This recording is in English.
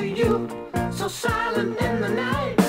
To you, so silent in the night.